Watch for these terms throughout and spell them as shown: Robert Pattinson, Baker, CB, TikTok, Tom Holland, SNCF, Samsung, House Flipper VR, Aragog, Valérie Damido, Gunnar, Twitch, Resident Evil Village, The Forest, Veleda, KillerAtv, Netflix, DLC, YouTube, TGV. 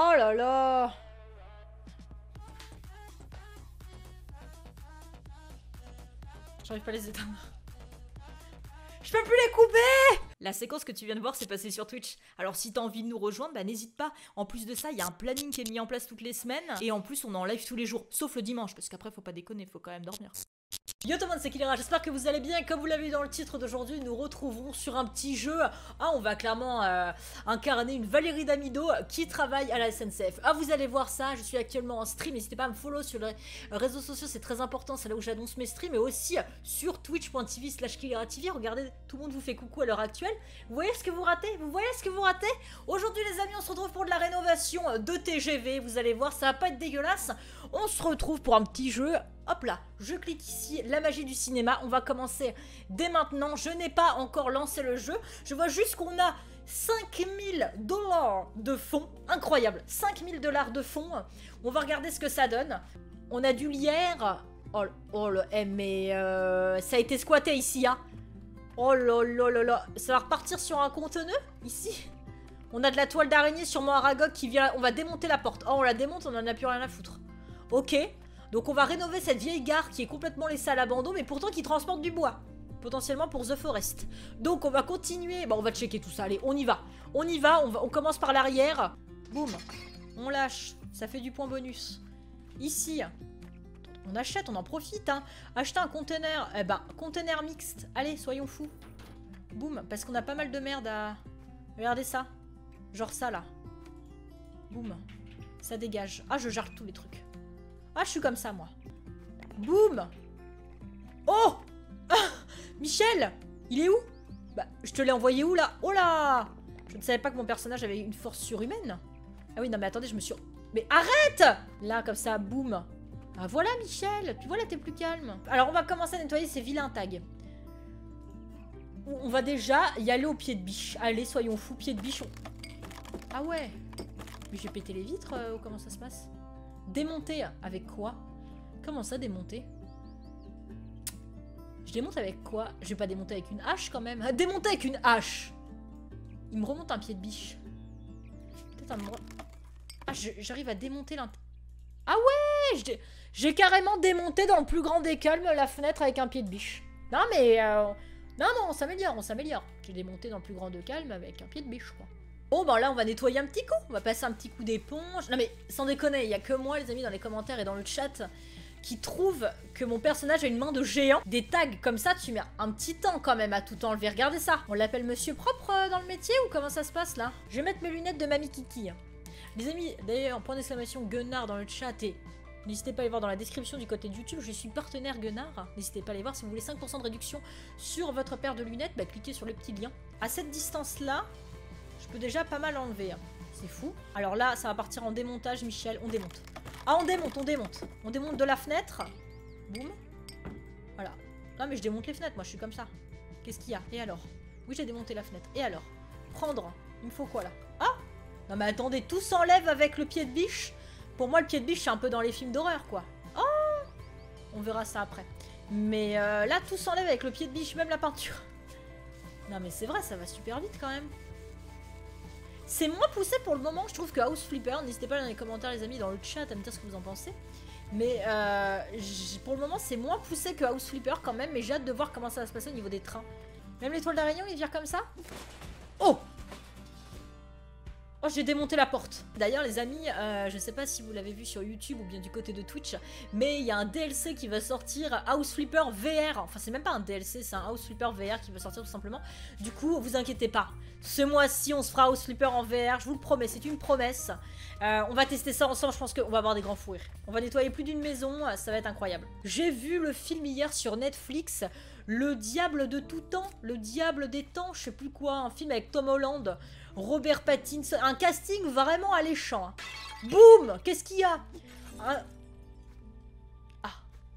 Oh là là! J'arrive pas à les éteindre. Je peux plus les couper! La séquence que tu viens de voir s'est passée sur Twitch. Alors si t'as envie de nous rejoindre, bah n'hésite pas. En plus de ça, il y a un planning qui est mis en place toutes les semaines. Et en plus, on est en live tous les jours, sauf le dimanche, parce qu'après, faut pas déconner, faut quand même dormir. Yo tout le monde, c'est Killera, j'espère que vous allez bien. Comme vous l'avez vu dans le titre d'aujourd'hui, nous retrouverons sur un petit jeu. Ah, on va clairement incarner une Valérie Damido qui travaille à la SNCF. Ah, vous allez voir ça, je suis actuellement en stream. N'hésitez pas à me follow sur les réseaux sociaux, c'est très important, c'est là où j'annonce mes streams. Et aussi sur twitch.tv/KillerAtv. Regardez, tout le monde vous fait coucou à l'heure actuelle. Vous voyez ce que vous ratez? Vous voyez ce que vous ratez? Aujourd'hui les amis, on se retrouve pour de la rénovation de TGV. Vous allez voir, ça va pas être dégueulasse. On se retrouve pour un petit jeu. Hop là, je clique ici, la magie du cinéma. On va commencer dès maintenant. Je n'ai pas encore lancé le jeu. Je vois juste qu'on a 5000 $ de fonds. Incroyable, 5000 $ de fonds. On va regarder ce que ça donne. On a du lierre. Oh, oh le M, mais ça a été squatté ici, hein. Oh là là là là. Ça va repartir sur un conteneur, ici. On a de la toile d'araignée sur mon Aragog qui vient... On va démonter la porte. Oh, on la démonte, on en a plus rien à foutre. Ok. Donc on va rénover cette vieille gare qui est complètement laissée à l'abandon, mais pourtant qui transporte du bois, potentiellement pour The Forest. Donc on va continuer, bah on va checker tout ça, allez, on y va. On y va, on commence par l'arrière. Boum, on lâche, ça fait du point bonus. Ici, on achète, on en profite, hein. Acheter un conteneur, eh ben, conteneur mixte, allez, soyons fous. Boum, parce qu'on a pas mal de merde à... Regardez ça, genre ça là. Boum, ça dégage. Ah, je gère tous les trucs. Ah, je suis comme ça, moi. Boum. Oh ah, Michel, il est où? Bah, je te l'ai envoyé où, là? Oh là. Je ne savais pas que mon personnage avait une force surhumaine. Ah oui, non, mais attendez, je me suis... Mais arrête. Là, comme ça, boum. Ah, voilà, Michel. Tu vois, là, t'es plus calme. Alors, on va commencer à nettoyer ces vilains tags. On va déjà y aller au pied de biche. Allez, soyons fous, pied de biche. Ah ouais. Mais j'ai pété les vitres, ou comment ça se passe? Démonter avec quoi? Comment ça démonter? Je démonte avec quoi? Je vais pas démonter avec une hache quand même. Démonter avec une hache! Il me remonte un pied de biche. Peut-être un... Ah, j'arrive à démonter l'intérieur. Ah ouais! J'ai carrément démonté dans le plus grand des calmes la fenêtre avec un pied de biche. Non mais... Non, non, on s'améliore, on s'améliore. J'ai démonté dans le plus grand des calmes avec un pied de biche, quoi. Bon bah là on va nettoyer un petit coup, on va passer un petit coup d'éponge. Non mais sans déconner, il n'y a que moi les amis dans les commentaires et dans le chat qui trouve que mon personnage a une main de géant. Des tags comme ça, tu mets un petit temps quand même à tout enlever, regardez ça. On l'appelle monsieur propre dans le métier ou comment ça se passe là? Je vais mettre mes lunettes de mamie Kiki. Les amis, d'ailleurs, point d'exclamation Gunnar dans le chat et... N'hésitez pas à aller voir dans la description du côté de YouTube, je suis partenaire Gunnar. N'hésitez pas à aller voir si vous voulez 5% de réduction sur votre paire de lunettes, bah cliquez sur le petit lien. À cette distance là... Je peux déjà pas mal enlever, hein. C'est fou. Alors là, ça va partir en démontage, Michel. On démonte. Ah, on démonte, on démonte. On démonte de la fenêtre. Boum. Voilà. Non, mais je démonte les fenêtres, moi, je suis comme ça. Qu'est-ce qu'il y a? Et alors? Oui, j'ai démonté la fenêtre. Et alors? Prendre. Il me faut quoi, là? Ah! Non, mais attendez, tout s'enlève avec le pied de biche. Pour moi, le pied de biche, c'est un peu dans les films d'horreur, quoi. Oh! On verra ça après. Mais là, tout s'enlève avec le pied de biche, même la peinture. Non, mais c'est vrai, ça va super vite, quand même. C'est moins poussé pour le moment, je trouve, que House Flipper. N'hésitez pas dans les commentaires, les amis, dans le chat, à me dire ce que vous en pensez. Mais pour le moment, c'est moins poussé que House Flipper quand même. Mais j'ai hâte de voir comment ça va se passer au niveau des trains. Même les toiles d'araignée, ils virent comme ça. Oh! Oh, j'ai démonté la porte. D'ailleurs, les amis, je sais pas si vous l'avez vu sur YouTube ou bien du côté de Twitch, mais il y a un DLC qui va sortir, House Flipper VR. Enfin, c'est même pas un DLC, c'est un House Flipper VR qui va sortir tout simplement. Du coup, vous inquiétez pas. Ce mois-ci, on se fera House Flipper en VR. Je vous le promets, c'est une promesse. On va tester ça ensemble. Je pense qu'on va avoir des grands fous rires. On va nettoyer plus d'une maison. Ça va être incroyable. J'ai vu le film hier sur Netflix. Le diable de tout temps, le diable des temps, je sais plus quoi, un film avec Tom Holland, Robert Pattinson, un casting vraiment alléchant. Boum! Qu'est-ce qu'il y a?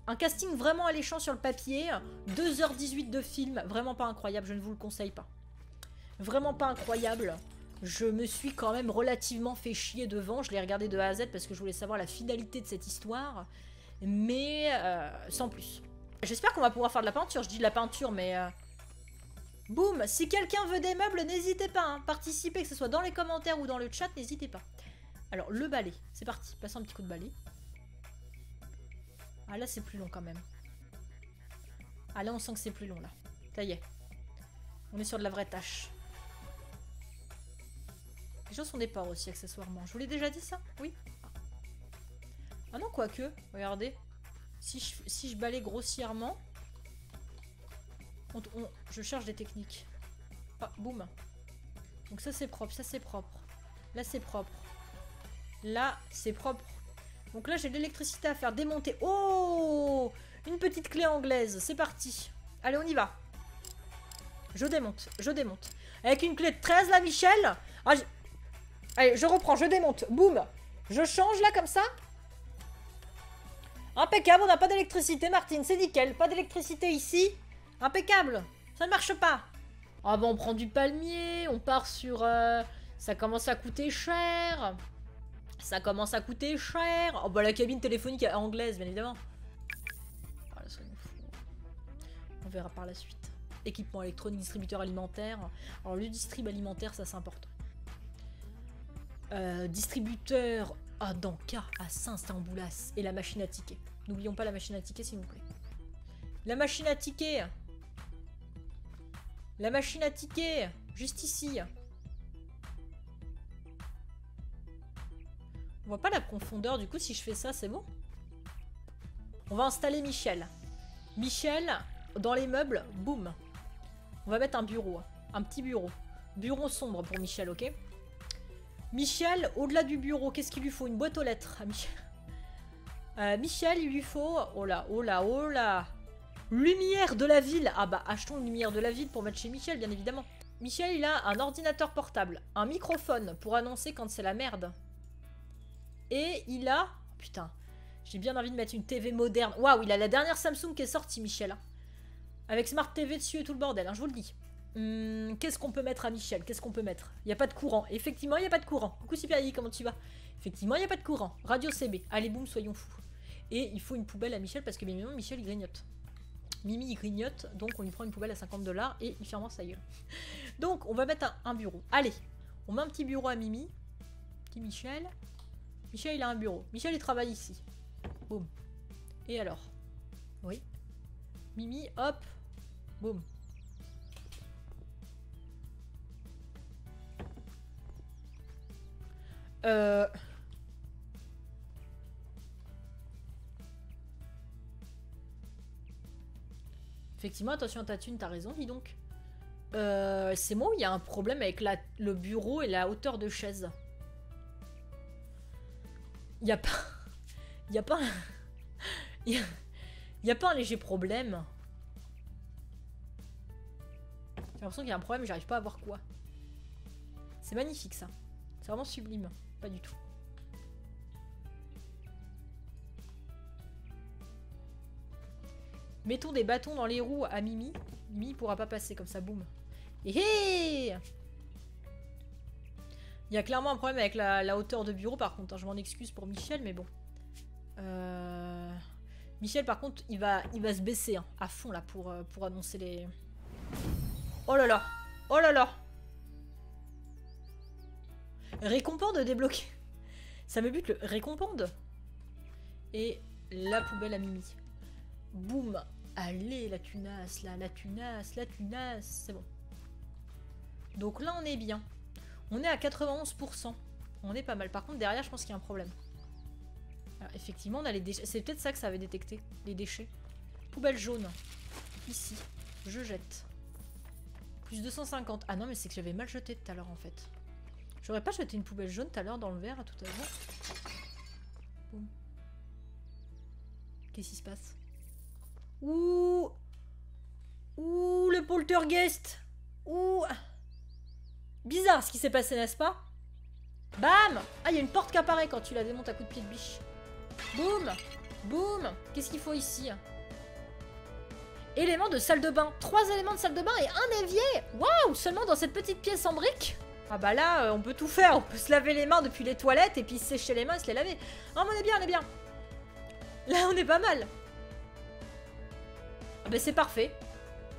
Un casting vraiment alléchant sur le papier, 2h18 de film, vraiment pas incroyable, je ne vous le conseille pas. Vraiment pas incroyable. Je me suis quand même relativement fait chier devant, je l'ai regardé de A à Z parce que je voulais savoir la finalité de cette histoire, mais sans plus. J'espère qu'on va pouvoir faire de la peinture, je dis de la peinture, mais... Boum! Si quelqu'un veut des meubles, n'hésitez pas, hein. Participez, que ce soit dans les commentaires ou dans le chat, n'hésitez pas. Alors, le balai. C'est parti. Passons un petit coup de balai. Ah, là, c'est plus long quand même. Ah, là, on sent que c'est plus long, là. Ça y est. On est sur de la vraie tâche. Les gens sont des parts aussi, accessoirement. Je vous l'ai déjà dit, ça? Oui. Ah non, quoique. Regardez. Si je balaye grossièrement... je cherche des techniques. Ah, boum. Donc ça, c'est propre. Ça, c'est propre. Là, c'est propre. Là, c'est propre. Donc là, j'ai de l'électricité à faire démonter. Oh! Une petite clé anglaise. C'est parti. Allez, on y va. Je démonte. Je démonte. Avec une clé de 13, là, Michel. Ah, allez, je reprends. Je démonte. Boum. Je change, là, comme ça. Impeccable. On n'a pas d'électricité, Martine. C'est nickel. Pas d'électricité ici. Impeccable. Ça ne marche pas. Ah bon, on prend du palmier. On part sur... ça commence à coûter cher. Ça commence à coûter cher. Oh bah la cabine téléphonique anglaise, bien évidemment. Oh, là, on verra par la suite. Équipement électronique, distributeur alimentaire. Alors le distrib alimentaire, ça c'est important. Distributeur à Danka, à Saint-Stamboulas. Et la machine à tickets. N'oublions pas la machine à tickets, s'il vous plaît. La machine à tickets. La machine à tickets. Juste ici. On voit pas la profondeur, du coup, si je fais ça, c'est bon. On va installer Michel. Michel, dans les meubles, boum. On va mettre un bureau, un petit bureau. Bureau sombre pour Michel, ok? Michel, au-delà du bureau, qu'est-ce qu'il lui faut? Une boîte aux lettres à Michel. Michel, il lui faut... Oh là, oh là, oh là. Lumière de la ville. Ah bah, achetons une lumière de la ville pour mettre chez Michel, bien évidemment. Michel, il a un ordinateur portable, un microphone pour annoncer quand c'est la merde. Et il a... Putain, j'ai bien envie de mettre une TV moderne. Waouh, il a la dernière Samsung qui est sortie, Michel. Avec Smart TV dessus et tout le bordel, hein, je vous le dis. Qu'est-ce qu'on peut mettre à Michel? Qu'est-ce qu'on peut mettre? Il n'y a pas de courant. Effectivement, il n'y a pas de courant. Coucou Cyperi, comment tu vas? Effectivement, il n'y a pas de courant. Radio CB. Allez, boum, soyons fous. Et il faut une poubelle à Michel parce que bien évidemment, Michel, il grignote. Mimi, il grignote. Donc, on lui prend une poubelle à 50$ et il ferme sa gueule. Donc, on va mettre un bureau. Allez, on met un petit bureau à Mimi. Petit Michel. Michel, il a un bureau. Michel, il travaille ici. Boum. Et alors? Oui. Mimi, hop. Boum. Effectivement, attention à ta thune, t'as raison, dis donc. C'est moi où il y a un problème avec le bureau et la hauteur de chaise. Y a pas un léger problème. J'ai l'impression qu'il y a un problème, j'arrive pas à voir quoi. C'est magnifique ça. C'est vraiment sublime. Pas du tout. Mettons des bâtons dans les roues à Mimi. Mimi pourra pas passer comme ça, boum. Hé hé! Il y a clairement un problème avec la hauteur de bureau, par contre. Hein, je m'en excuse pour Michel, mais bon. Michel, par contre, il va se baisser hein, à fond, là, pour annoncer les... Oh là là! Oh là là! Récompande débloqué. Ça me bute, le récompande. Et la poubelle à Mimi. Boum! Allez, la tunasse, là, la tunasse, la tunasse. C'est bon. Donc là, on est bien. On est à 91%. On est pas mal. Par contre, derrière, je pense qu'il y a un problème. Alors, effectivement, on a les déchets. C'est peut-être ça que ça avait détecté, les déchets. Poubelle jaune. Ici. Je jette. Plus 250. Ah non, mais c'est que j'avais mal jeté tout à l'heure, en fait. J'aurais pas jeté une poubelle jaune tout à l'heure dans le verre, tout à l'heure. Qu'est-ce qui se passe? Ouh! Ouh, le poltergeist! Ouh! Bizarre ce qui s'est passé, n'est-ce pas? Bam! Ah, il y a une porte qui apparaît quand tu la démontes à coups de pied de biche. Boum! Boum! Qu'est-ce qu'il faut ici? Éléments de salle de bain. 3 éléments de salle de bain et un évier! Waouh! Seulement dans cette petite pièce en briques? Ah bah là, on peut tout faire. On peut se laver les mains depuis les toilettes et puis sécher les mains et se les laver. Ah, mais on est bien, on est bien. Là, on est pas mal. Ah bah c'est parfait.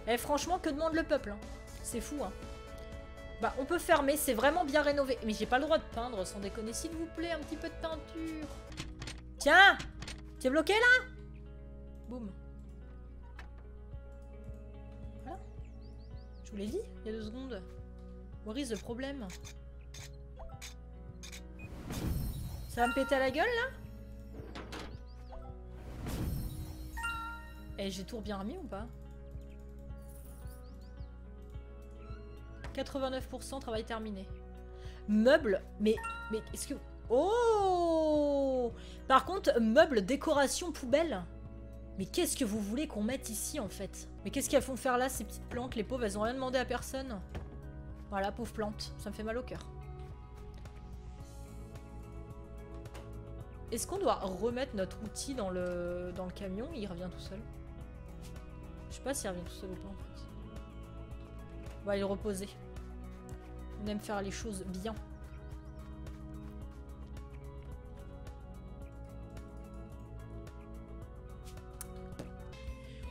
Eh, franchement, que demande le peuple hein? C'est fou, hein? Bah, on peut fermer, c'est vraiment bien rénové. Mais j'ai pas le droit de peindre, sans déconner. S'il vous plaît, un petit peu de peinture. Tiens! Tu es bloqué là? Boum. Voilà. Je vous l'ai dit, il y a 2 secondes. What is the problème? Ça va me péter à la gueule là? Eh, j'ai tout bien remis ou pas? 89%, travail terminé. Meubles, mais est-ce que... Oh! Par contre, meubles, décoration, poubelle. Mais qu'est-ce que vous voulez qu'on mette ici, en fait? Mais qu'est-ce qu'elles font faire là, ces petites plantes? Les pauvres, elles ont rien demandé à personne. Voilà, pauvres plantes. Ça me fait mal au cœur. Est-ce qu'on doit remettre notre outil dans le camion? Il revient tout seul. Je sais pas s'il revient tout seul ou pas, en fait. On va aller reposer. On aime faire les choses bien.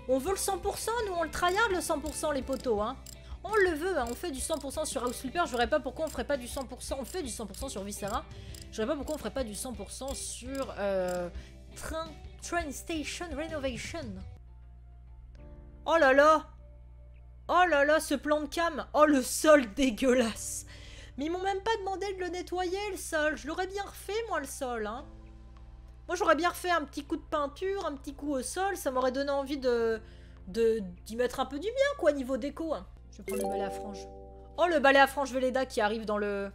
On veut le 100%, nous on le tryhard le 100% les potos, hein. On le veut, hein. On fait du 100% sur House Flipper, je verrais pas pourquoi on ferait pas du 100%, on fait du 100% sur Viscera. Je verrais pas pourquoi on ferait pas du 100% sur Train Station Renovation. Oh là là! Oh là là, ce plan de cam! Oh, le sol dégueulasse! Mais ils m'ont même pas demandé de le nettoyer, le sol! Je l'aurais bien refait, moi, le sol, hein! Moi, j'aurais bien refait un petit coup de peinture, un petit coup au sol, ça m'aurait donné envie d'y mettre un peu du bien, quoi, niveau déco, hein. Je vais prendre le balai à franges. Oh, le balai à franges Veleda qui arrive dans le...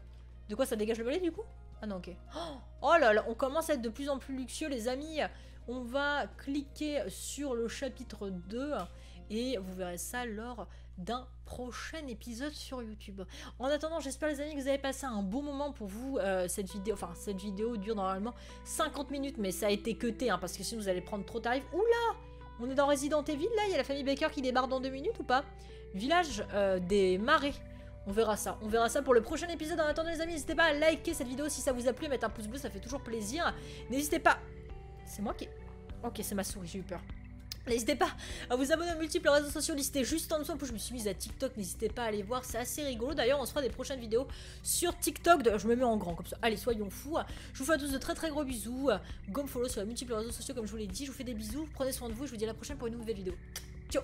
De quoi, ça dégage le balai, du coup? Ah non, ok. Oh là là, on commence à être de plus en plus luxueux, les amis! On va cliquer sur le chapitre 2... Et vous verrez ça lors d'un prochain épisode sur YouTube. En attendant, j'espère les amis que vous avez passé un bon moment pour vous. Cette vidéo, enfin cette vidéo dure normalement 50 minutes, mais ça a été cuté, hein, parce que sinon vous allez prendre trop tarif. Oula, on est dans Resident Evil là, il y a la famille Baker qui débarque dans 2 minutes ou pas? Village des marais. On verra ça pour le prochain épisode. En attendant les amis, n'hésitez pas à liker cette vidéo si ça vous a plu, mettre un pouce bleu, ça fait toujours plaisir. N'hésitez pas... C'est moi qui... Ok, c'est ma souris, j'ai eu peur. N'hésitez pas à vous abonner aux multiples réseaux sociaux listés juste en dessous. En plus, je me suis mise à TikTok, n'hésitez pas à aller voir, c'est assez rigolo. D'ailleurs, on se fera des prochaines vidéos sur TikTok. D'ailleurs, je me mets en grand comme ça. Allez, soyons fous. Je vous fais à tous de très très gros bisous. Go me follow sur les multiples réseaux sociaux, comme je vous l'ai dit. Je vous fais des bisous, prenez soin de vous et je vous dis à la prochaine pour une nouvelle vidéo. Ciao!